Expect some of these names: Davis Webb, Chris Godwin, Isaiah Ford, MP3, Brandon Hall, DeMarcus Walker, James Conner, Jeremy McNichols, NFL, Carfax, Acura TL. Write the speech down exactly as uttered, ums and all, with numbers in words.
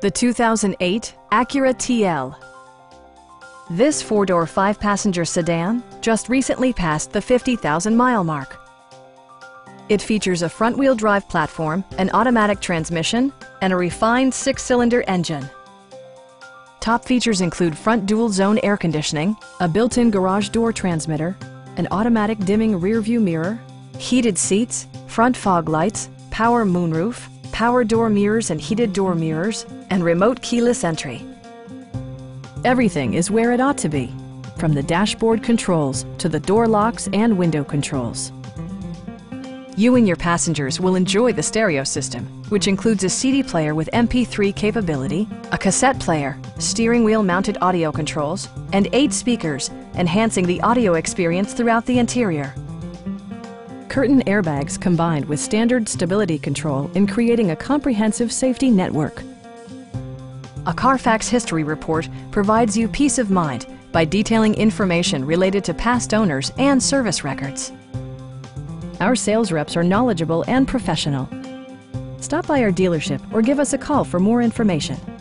The two thousand eight Acura T L. This four-door, five-passenger sedan just recently passed the fifty thousand mile mark. It features a front-wheel drive platform, an automatic transmission, and a refined six-cylinder engine. Top features include front dual-zone air conditioning, a built-in garage door transmitter, an automatic dimming rear-view mirror, heated seats, front fog lights, power moonroof, power door mirrors and heated door mirrors, and remote keyless entry. Everything is where it ought to be, from the dashboard controls to the door locks and window controls. You and your passengers will enjoy the stereo system, which includes a C D player with M P three capability, a cassette player, steering wheel mounted audio controls, and eight speakers, enhancing the audio experience throughout the interior. Curtain airbags combined with standard stability control in creating a comprehensive safety network. A Carfax history report provides you peace of mind by detailing information related to past owners and service records. Our sales reps are knowledgeable and professional. Stop by our dealership or give us a call for more information.